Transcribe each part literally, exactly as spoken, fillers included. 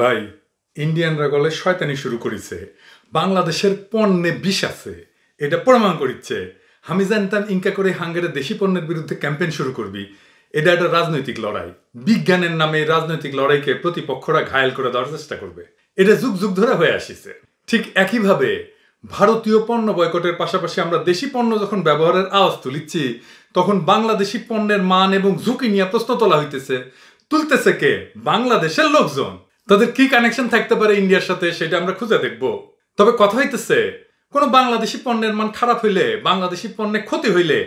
ভাই, ইন্ডিয়ানরা গলে শয়তানি শুরু করেছে। বাংলাদেশের পণ্যে বিষ আছে, এটা প্রমাণ করিচ্ছে। আমি জানতাম ইনকা করে হাঙ্গেরে দেশি পণ্যের বিরুদ্ধে ক্যাম্পেইন শুরু করবি। এটা একটা রাজনৈতিক লড়াই। বিজ্ঞানের নামে রাজনৈতিক লড়াইকে প্রতিপক্ষরা ঘায়েল করে দেওয়ার চেষ্টা করবে। এটা যুগ যুগ ধরে হয়ে আসছে। ঠিক একইভাবে ভারতীয় পণ্য বয়কটের পাশাপাশি আমরা দেশি পণ্য যখন ব্যবহারের আওয়াজ তুলিচ্ছি, তখন বাংলাদেশি পণ্যের মান এবং ঝুঁকি নিয়ে প্রশ্ন তোলা হইতেছে। তুলতেছে কে? বাংলাদেশের লোকজন। তাদের কি কানেকশন থাকতে পারে ইন্ডিয়ার সাথে, সেটা আমরা খুঁজে দেখব। তবে কথা হইতেছে, কোনো বাংলাদেশি পণ্যের মান খারাপ হইলে, বাংলাদেশি পণ্যে ক্ষতি হইলে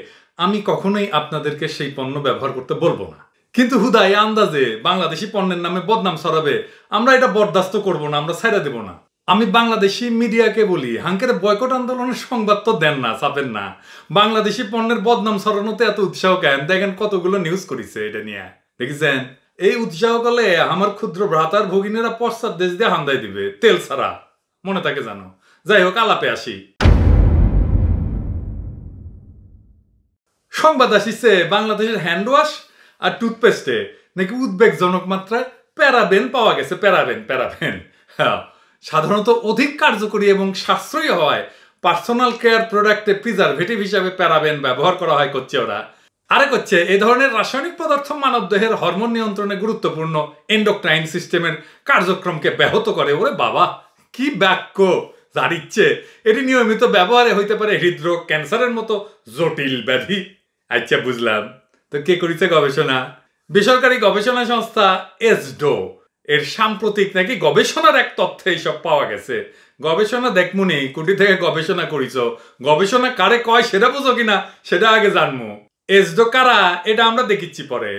আমি কখনোই আপনাদেরকে সেই পণ্য ব্যবহার করতে বলবো না। কিন্তু হুদায় আন্দাজে বাংলাদেশি পণ্যের নামে বদনাম ছড়াবে, আমরা এটা বরদাস্ত করবো না, আমরা ছাইড়া দেব না। আমি বাংলাদেশি মিডিয়াকে বলি, হাঙ্কের বয়কট আন্দোলনের সংবাদ তো দেন না, ছাপেন না। বাংলাদেশি পণ্যের বদনাম ছড়ানোতে এত উৎসাহ কেন? দেখেন কতগুলো নিউজ করেছে এটা নিয়ে, দেখেছেন? এই উৎসাহ কালে আমার ক্ষুদ্র ভ্রাতার ভগিনীরা পশ্চাৎ দেশ দিয়ে হান্দাই দিবে তেল ছাড়া, মনে থাকে জানো। যাই হোক, আলাপে আসি। সংবাদ আসিছে বাংলাদেশের হ্যান্ডওয়াশ আর টুথপেস্টে নাকি উদ্বেগজনক মাত্রায় প্যারাবেন পাওয়া গেছে। প্যারাবেন প্যারাবেন হ্যাঁ, সাধারণত অধিক কার্যকরী এবং সাশ্রয়ী হওয়ায় পার্সোনাল কেয়ার প্রোডাক্টে প্রিজারভেটিভ হিসাবে প্যারাবেন ব্যবহার করা হয় করছে ওরা। আরে করছে, এই ধরনের রাসায়নিক পদার্থ মানবদেহের হরমোন নিয়ন্ত্রণে গুরুত্বপূর্ণ এন্ডোক্রাইন সিস্টেমের কার্যক্রমকে ব্যাহত করে। ওরে বাবা, কি বাক্য দাঁড়িচ্ছে! এটি নিয়মিত ব্যবহারে হইতে পারে হৃদরোগ, ক্যান্সারের মতো জটিল ব্যাধি। আচ্ছা বুঝলাম। তো কে করেছে গবেষণা? বেসরকারি গবেষণা সংস্থা এসডো এর সাম্প্রতিক নাকি গবেষণার এক তথ্যে এইসব পাওয়া গেছে। গবেষণা দেখমুনি, কোটি থেকে গবেষণা করিছ, গবেষণা কারে কয় সেটা বুঝো কিনা সেটা আগে জানমু। এসডো কারা এটা আমরা দেখিচ্ছি পরে।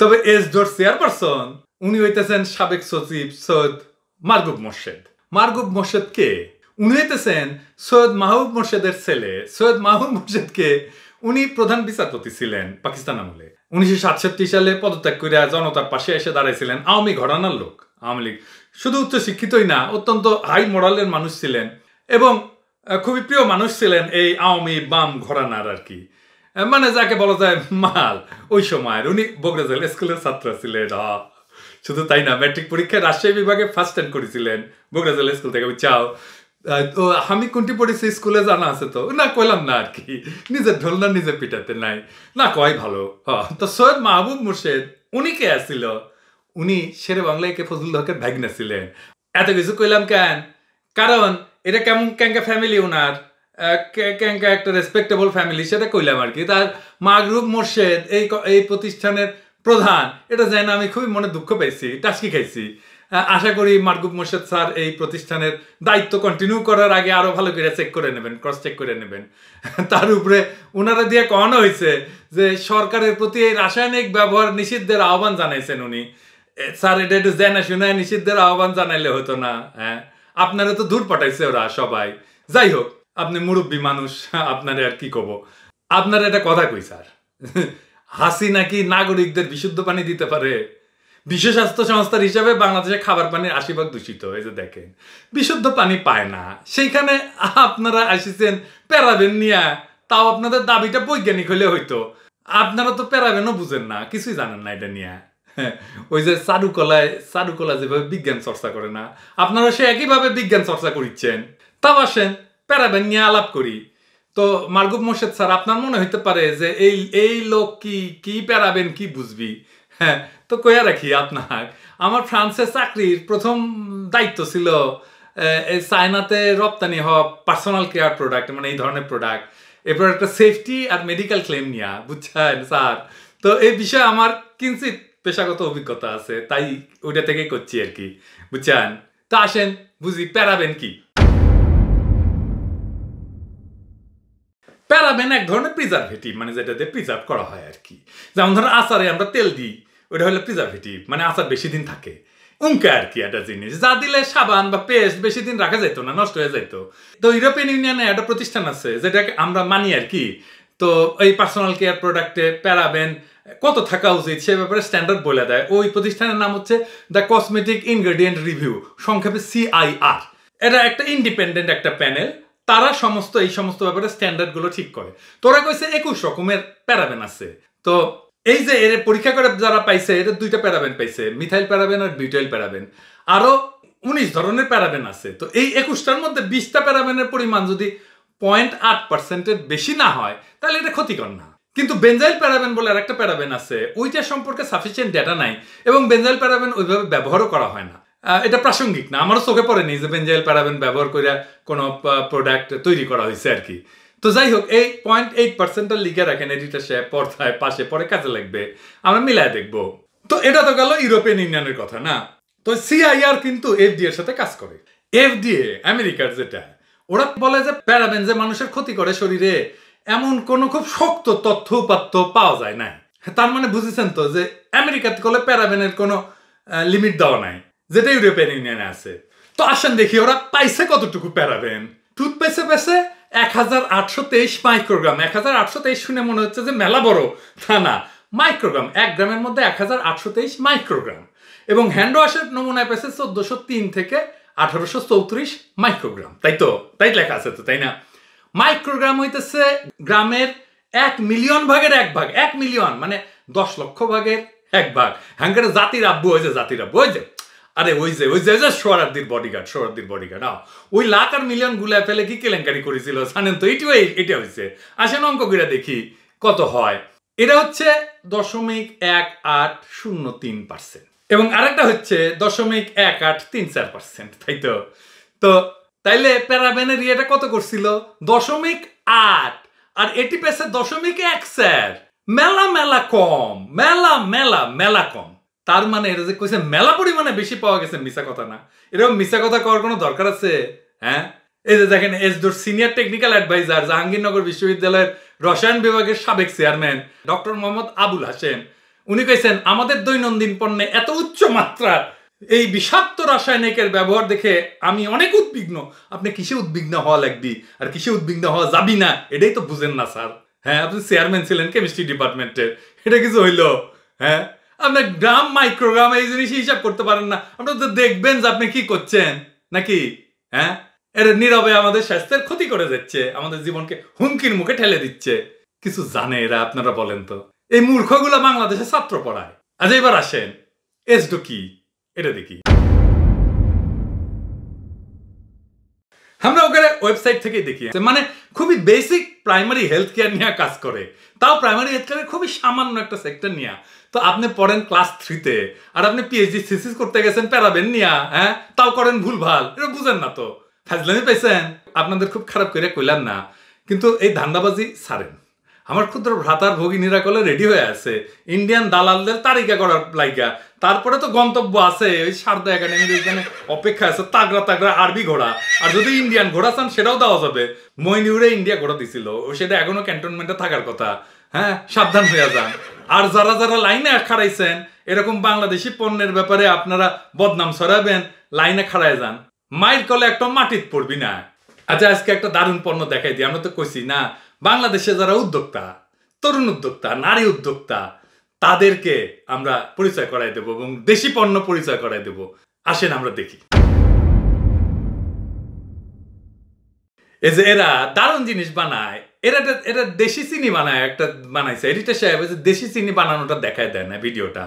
তবে এসডোর চেয়ারপারসন উনি হইতেছেন সাবেক সচিব সৈয়দ মারগুব মোর্শেদ। মারগুব মোর্শেদ কে? উনি হইতেছেন সৈয়দ মাহবুব মোর্শেদের ছেলে। সৈয়দ মাহবুব মোর্শেদকে উনি প্রধান বিচারপতি ছিলেন পাকিস্তান আমলে। উনিশশো সাতষট্টি সালে পদত্যাগ করিয়া জনতার পাশে এসে দাঁড়াইছিলেন। আওয়ামী ঘরানার লোক, আওয়ামী লীগ। শুধু উচ্চ শিক্ষিতই না, অত্যন্ত হাই মোরালের মানুষ ছিলেন এবং খুবই প্রিয় মানুষ ছিলেন এই আওয়ামী বাম ঘরানার আর কি, মানে যাকে বলা যায় মাল। ওই সময়ের উনি বগুড়া জেলা স্কুলের ছাত্র ছিলেন। শুধু তাই না, ম্যাট্রিক পরীক্ষায় রাজশাহী বিভাগে ফার্স্ট টাইম করেছিলেন বগুড়া জেলা স্কুল থেকে। চাও তো আমি কোনটি পড়েছি স্কুলে জানা আছে তো? না কইলাম না আর কি, নিজের ঢোল না নিজে পিটাতে নাই, না কয় ভালো। তো সৈয়দ মাহবুব মোর্শেদ উনি কে আসছিল? উনি শেরে বাংলায় কে ফজলুল হকের ভাগ্নে ছিলেন। এত কিছু কইলাম কেন? কারণ এটা কেমন ক্যাঙ্কা ফ্যামিলি, ওনার ক্যাঙ্কা একটা রেসপেক্টেবল ফ্যামিলি, সেটা কইলাম আর কি। তার মারগুব মোর্শেদ এই এই প্রতিষ্ঠানের প্রধান, এটা জানি না, আমি খুবই মনে দুঃখ পেয়েছি, টাস্কি খাইছি। আশা করি মারগুব মোর্শেদ স্যার এই প্রতিষ্ঠানের দায়িত্ব কন্টিনিউ করার আগে আরও ভালো করে চেক করে নেবেন, ক্রস চেক করে নেবেন। তার উপরে ওনারা দিয়ে কহানো হয়েছে যে সরকারের প্রতি এই রাসায়নিক ব্যবহার নিষিদ্ধের আহ্বান জানাইছেন উনি। স্যার, এটা একটু জানা শোনা নিষিদ্ধের আহ্বান জানাইলে হতো না? হ্যাঁ, আপনারা তো দূর পাঠাইছে ওরা সবাই। যাই হোক, আপনি মুরব্বী মানুষ, আপনারা আর কি কব। আপনারা এটা কথা কই স্যার, হাসি নাকি নাগরিকদের বিশুদ্ধ পানি দিতে পারে? বিশ্ব স্বাস্থ্য সংস্থার হিসাবে বাংলাদেশে খাবার পানির আশি ভাগ দূষিত। এই যে দেখেন, বিশুদ্ধ পানি পায় না, সেইখানে আপনারা আসিছেন প্যারাবেন নিয়ে। তাও আপনাদের দাবিটা বৈজ্ঞানিক হলে হইতো। আপনারা তো প্যারাবেনও বুঝেন না, কিছুই জানেন না এটা নিয়ে। ওই যে চারুকলায় চারুকলা যেভাবে বিজ্ঞান চর্চা করে না, আপনারা সে একইভাবে বিজ্ঞান চর্চা করিচ্ছেন। তাও আসেন প্যারাবেন নিয়ে আলাপ করি। তো মারগুব মোর্শেদ স্যার, আপনার মনে হইতে পারে যে এই এই লোক কি কি প্যারাবেন কি বুঝবি। হ্যাঁ, তো কয়া রাখি আপনার, আমার ফ্রান্সের চাকরির প্রথম দায়িত্ব ছিল চায়নাতে রপ্তানি হওয়া পার্সোনাল কেয়ার প্রোডাক্ট, মানে এই ধরনের প্রোডাক্ট, এই প্রোডাক্টের সেফটি আর মেডিকেল ক্লেম নিয়ে, বুঝছেন স্যার? তো এই বিষয়ে আমার কিঞ্চিত পেশাগত অভিজ্ঞতা আছে, তাই ওইটা থেকে করছি আর কি, বুঝছেন? তা আসেন বুঝি প্যারাবেন কি। প্যারাবেন এক ধরনের প্রিজারভেটিভ, মানে যেটা দিয়ে প্রিজার্ভ করা হয় আর কি। যেমন ধরো আচারে আমরা তেল দিই, ওটা হলো প্রিজারভেটিভ, মানে আচার বেশি দিন থাকে, উঙ্কা আর কি একটা জিনিস, যা দিলে সাবান বা পেস্ট বেশি দিন রাখা যেত না, নষ্ট হয়ে যেত। তো ইউরোপিয়ান ইউনিয়নে একটা প্রতিষ্ঠান আছে যেটাকে আমরা মানি আর কি। তো এই পার্সোনাল কেয়ার প্রোডাক্টে প্যারাবেন কত থাকা উচিত সে ব্যাপারে স্ট্যান্ডার্ড বলে দেয়। ওই প্রতিষ্ঠানের নাম হচ্ছে দ্য কসমেটিক ইনগ্রেডিয়েন্ট রিভিউ, সংক্ষেপে সি আই আর। এটা একটা ইন্ডিপেন্ডেন্ট একটা প্যানেল, তারা সমস্ত এই সমস্ত ব্যাপারে স্ট্যান্ডার্ডগুলো ঠিক করে। তোরা কইছে একুশ রকমের প্যারাবেন আছে। তো এই যে এর পরীক্ষা করে যারা পাইছে এটা দুইটা প্যারাবেন পাইছে, মিথাইল প্যারাবেন আর বিউটাইল প্যারাবেন। আরো উনিশ ধরনের প্যারাবেন আছে। তো এই একুশটার মধ্যে বিশটা প্যারাবেনের পরিমাণ যদি পয়েন্ট আট পার্সেন্টের বেশি না হয় তাহলে এটা ক্ষতিকর না। কিন্তু বেনজাইল প্যারাবেন বলে আর একটা প্যারাবেন আছে, ওইটা সম্পর্কে সাফিসিয়েন্ট ডেটা নাই এবং বেনজাইল প্যারাবেন ওইভাবে ব্যবহারও করা হয় না। এটা প্রাসঙ্গিক না, আমারও চোখে পড়েনি যে বেনজাইল প্যারাবেন ব্যবহার করে কোনো প্রোডাক্ট তৈরি করা হয়েছে আর কি। তো যাই হোক, এই পয়েন্ট এইট পার্সেন্টটা লিখে রাখেন, এডিটার সে পর্দায় পাশে পরে কাজে লাগবে, আমরা মিলায় দেখবো। তো এটা তো গেল ইউরোপিয়ান ইউনিয়নের কথা না। তো সিআইআর কিন্তু এফডিএ এর সাথে কাজ করে। এফডিএ আমেরিকার যেটা, ওরা বলে যে প্যারাবেন যে মানুষের ক্ষতি করে শরীরে, এমন কোনো খুব শক্ত তথ্য উপাত্ত পাওয়া যায় না। তার মানে বুঝেছেন তো যে আমেরিকাতে করলে প্যারাবেনের কোনো লিমিট দেওয়া নাই, যেটা ইউরোপিয়ান ইউনিয়নে আছে। তো আসেন দেখি ওরা পাইছে কতটুকু প্যারাবেন। টুথপেস্টে পেছে এক হাজার আটশো তেইশ মাইক্রোগ্রাম। এক হাজার আটশো তেইশ শুনে মনে হচ্ছে যে মেলা বড়, তা না, মাইক্রোগ্রাম। এক গ্রামের মধ্যে এক হাজার আটশো তেইশ মাইক্রোগ্রাম। এবং হ্যান্ড ওয়াশের নমুনায় পেছে চোদ্দশো তিন থেকে আঠারোশো চৌত্রিশ মাইক্রোগ্রাম। তাই তো, তাই লেখা আছে তো, তাই না? মাইক্রোগ্রাম হইতেছে গ্রামের এক মিলিয়ন ভাগের এক ভাগ। এক মিলিয়ন মানে দশ লক্ষ ভাগের এক ভাগ। হ্যাঙ্গারে জাতির আব্বু হয়েছে, জাতির আব্বু হয়েছে। আরে ওই যে ওই যে সোহরাবদির বডিগার্ড, সোহরাবদির বডিগার্ড ওই লাখ আর মিলিয়ন গুলা ফেলে কি কেলেঙ্কারি করেছিল জানেন তো? এটি এটা হয়েছে। আসেন অঙ্ক গিরা দেখি কত হয়। এটা হচ্ছে দশমিক এক আট শূন্য তিন পার্সেন্ট এবং আরেকটা হচ্ছে দশমিক এক আট তিন চার পার্সেন্ট। তাই তো? তো তাইলে প্যারাবেনের ইয়েটা কত করছিল? দশমিক আট, আর এটি পেছে দশমিক এক চার। মেলা মেলা কম, মেলা মেলা মেলা কম। তার মানে এটা যে কইছে মেলা পরিমাণে বেশি পাওয়া গেছে, মিশা কথা না। এরকম মিশা কথা করার কোনো দরকার আছে? হ্যাঁ, এই যে দেখেন এসডোর সিনিয়র টেকনিক্যাল অ্যাডভাইজার, জাহাঙ্গীরনগর বিশ্ববিদ্যালয়ের রসায়ন বিভাগের সাবেক চেয়ারম্যান ডক্টর মোহাম্মদ আবুল হাশেম, উনি কইছেন আমাদের দৈনন্দিন পণ্যে এত উচ্চ মাত্রার এই বিষাক্ত রাসায়নিকের ব্যবহার দেখে আমি অনেক উদ্বিগ্ন। আপনি কিসে উদ্বিগ্ন হওয়া লাগবি আর কিসে উদ্বিগ্ন হওয়া যাবি না, এটাই তো বুঝেন না স্যার। হ্যাঁ, আপনি চেয়ারম্যান ছিলেন কেমিস্ট্রি ডিপার্টমেন্টের, এটা কিছু হইল? হ্যাঁ, আপনার গ্রাম মাইক্রোগ্রাম এই জিনিস হিসাব করতে পারেন না। আপনার তো দেখবেন যে আপনি কি করছেন নাকি? হ্যাঁ, এর নীরবে আমাদের স্বাস্থ্যের ক্ষতি করে যাচ্ছে, আমাদের জীবনকে হুমকির মুখে ঠেলে দিচ্ছে। কিছু জানে এরা? আপনারা বলেন তো। এই মূর্খগুলা বাংলাদেশে ছাত্র পড়ায়। আজ এবার আসেন এসডো কি, এটা দেখি। আমরা ওখানে ওয়েবসাইট থেকে দেখি, মানে খুবই বেসিক প্রাইমারি হেলথ কেয়ার নিয়ে কাজ করে, তাও প্রাইমারি হেলথ কেয়ারের খুবই সামান্য একটা সেক্টর নিয়ে। তো আপনি পড়েন ক্লাস থ্রিতে আর আপনি পিএইচডি থিসিস করতে গেছেন প্যারাবেন নিয়ে, হ্যাঁ, তাও করেন ভুলভাল। এটা বুঝেন না তো? ফাজলামি পেয়েছেন। আপনাদের খুব খারাপ করে কইলাম না, কিন্তু এই ধান্দাবাজি ছাড়েন। আমার ক্ষুদ্র ভ্রাতার ভগিনীরা কলে রেডি হয়ে আছে ইন্ডিয়ান দালালদের তালিকা করার লাইকা। তারপরে তো গন্তব্য আছে ওই সারদা একাডেমির ওইখানে অপেক্ষা আছে তাগড়া তাগড়া আরবি ঘোড়া। আর যদি ইন্ডিয়ান ঘোড়া চান সেটাও দেওয়া যাবে। মইনুরে ইন্ডিয়া ঘোড়া দিছিল, সেটা এখনো ক্যান্টনমেন্টে থাকার কথা। হ্যাঁ, সাবধান হয়ে যান। আর যারা যারা লাইনে খাড়াইছেন এরকম বাংলাদেশি পণ্যের ব্যাপারে আপনারা বদনাম ছড়াবেন, লাইনে খাড়ায় যান, মাইর কলে একটা মাটিত পড়বি না। আচ্ছা, আজকে একটা দারুণ পণ্য দেখাই দিই। আমরা তো কইছি না, বাংলাদেশে যারা উদ্যোক্তা, তরুণ উদ্যোক্তা, নারী উদ্যোক্তা, তাদেরকে আমরা পরিচয় করাই দেব এবং দেশি পণ্য পরিচয় করাই দেব। আসেন আমরা দেখি। এই যে এরা দারুণ জিনিস বানায়, এরা এটা দেশি চিনি বানায়, একটা বানাইছে এডিটার সাহেব। এই যে দেশি চিনি বানানোটা দেখায় দেয় না ভিডিওটা।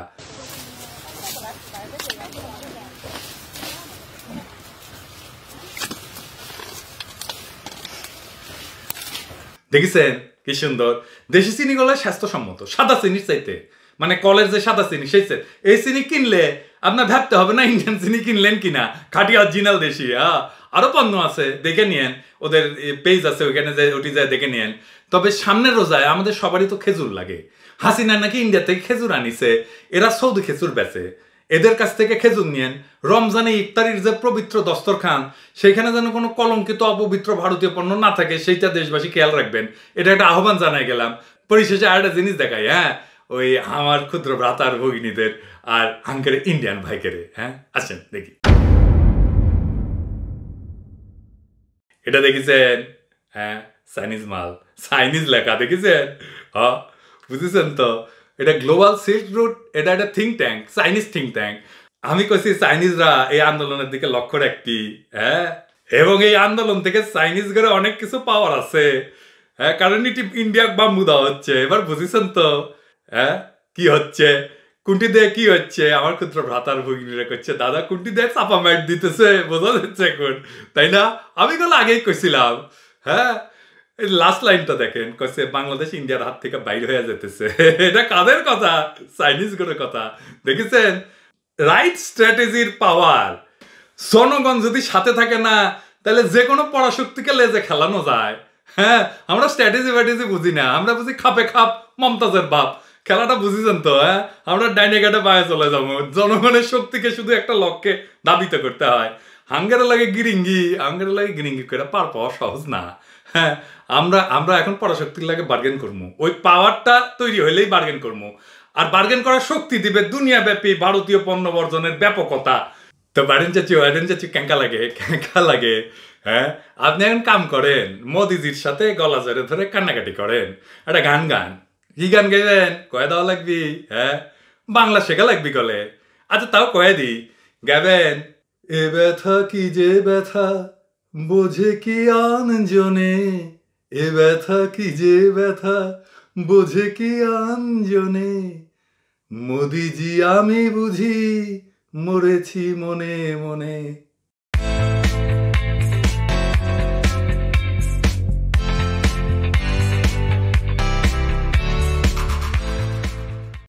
দেখেছেন কি সুন্দর? দেশি চিনি গুলো স্বাস্থ্যসম্মত সাদা চিনির চাইতে, মানে কলের যে সাদা চিনি সেই চাইতে। এই চিনি কিনলে আপনার ভাবতে হবে না ইন্ডিয়ান চিনি কিনলেন কিনা, খাঁটি অরিজিনাল দেশি। হ্যাঁ, আরো পণ্য আছে, দেখে নিয়েন, ওদের পেজ আছে ওইখানে যায়, ওটি যায় দেখে নিয়েন। তবে সামনের রোজায় আমাদের সবারই তো খেজুর লাগে। হাসিনা নাকি ইন্ডিয়া থেকে খেজুর আনিছে, এরা সৌদি খেজুর বেচে, এদের কাছ থেকে খেজুর নিয়েন। রমজানে ইফতারির যে পবিত্র দস্তরখান, সেইখানে যেন কোনো কলঙ্কিত অপবিত্র ভারতীয় পণ্য না থাকে, সেইটা দেশবাসী খেয়াল রাখবেন, এটা একটা আহ্বান জানাই গেলাম। পরিশেষে আরেকটা জিনিস দেখাই, হ্যাঁ, ওই আমার ক্ষুদ্র ভ্রাতার ভগিনীদের আর আঙ্কের ইন্ডিয়ান ভাইকেরে। হ্যাঁ, আসেন দেখি। এটা দেখেছেন? হ্যাঁ, চাইনিজ মাল, চাইনিজ লেখা দেখেছেন? হ্যাঁ, বুঝেছেন তো? এটা গ্লোবাল সিল্ক রুট, এটা একটা think tank, Chinese think tank. আমি কইছি চাইনিজরা এই আন্দোলনের দিকে লক্ষ্য রাখবি, হ্যাঁ, এবং এই আন্দোলন থেকে চাইনিজদের অনেক কিছু পাওয়ার আছে। হ্যাঁ, কারণ এটি ইন্ডিয়া বাম্বু দেওয়া হচ্ছে। এবার বুঝেছেন তো? হ্যাঁ, কি হচ্ছে কুন্টি দে কি হচ্ছে আমার ক্ষেত্র ভ্রাতার ভগিনীরা করছে দাদা কুন্টি দে চাপা ম্যাট দিতেছে বোঝা যাচ্ছে কোন তাই না আমি গলা আগেই কইছিলাম হ্যাঁ এই লাস্ট লাইনটা দেখেন কইছে বাংলাদেশ ইন্ডিয়ার হাত থেকে বাইরে হয়ে যেতেছে এটা কাদের কথা চাইনিজ গরে কথা দেখেছেন রাইট স্ট্র্যাটেজির পাওয়ার জনগণ যদি সাথে থাকে না তাহলে যে কোনো পরাশক্তিকে লেজে খেলানো যায় হ্যাঁ আমরা স্ট্র্যাটেজি ব্যাটেজি বুঝি না আমরা বুঝি খাপে খাপ মমতাজের বাপ খেলাটা বুঝিছেন তো হ্যাঁ আমরা ডাইনে গাটে পায়ে চলে যাব জনগণের শক্তিকে শুধু একটা লক্ষ্যে দাবিত করতে হয় হাঙ্গারে লাগে গিরিঙ্গি হাঙ্গারে লাগে গিরিঙ্গি করে পার পাওয়া সহজ না হ্যাঁ আমরা আমরা এখন পরাশক্তির লাগে বার্গেন করবো ওই পাওয়ারটা তৈরি হইলেই বার্গেন করবো আর বার্গেন করার শক্তি দিবে দুনিয়াব্যাপী ভারতীয় পণ্য বর্জনের ব্যাপকতা তো বাড়েন চাচি বাড়েন চাচি ক্যাঙ্কা লাগে ক্যাঙ্কা লাগে হ্যাঁ আপনি এখন কাম করেন মোদিজির সাথে গলা জড়ে ধরে কান্নাকাটি করেন একটা গান গান কি গান গাইবেন কয়ে দেওয়া লাগবি হ্যাঁ বাংলা শেখা লাগবি গলে আচ্ছা তাও কয়ে দিই গাবেন এ ব্যথা কি যে ব্যথা বোঝে কি আনজনে এ ব্যথা কি যে ব্যথা বোঝে কি আনজনে মোদিজি আমি বুঝি মরেছি মনে মনে